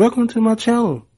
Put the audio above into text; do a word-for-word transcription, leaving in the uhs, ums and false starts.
Welcome to my channel.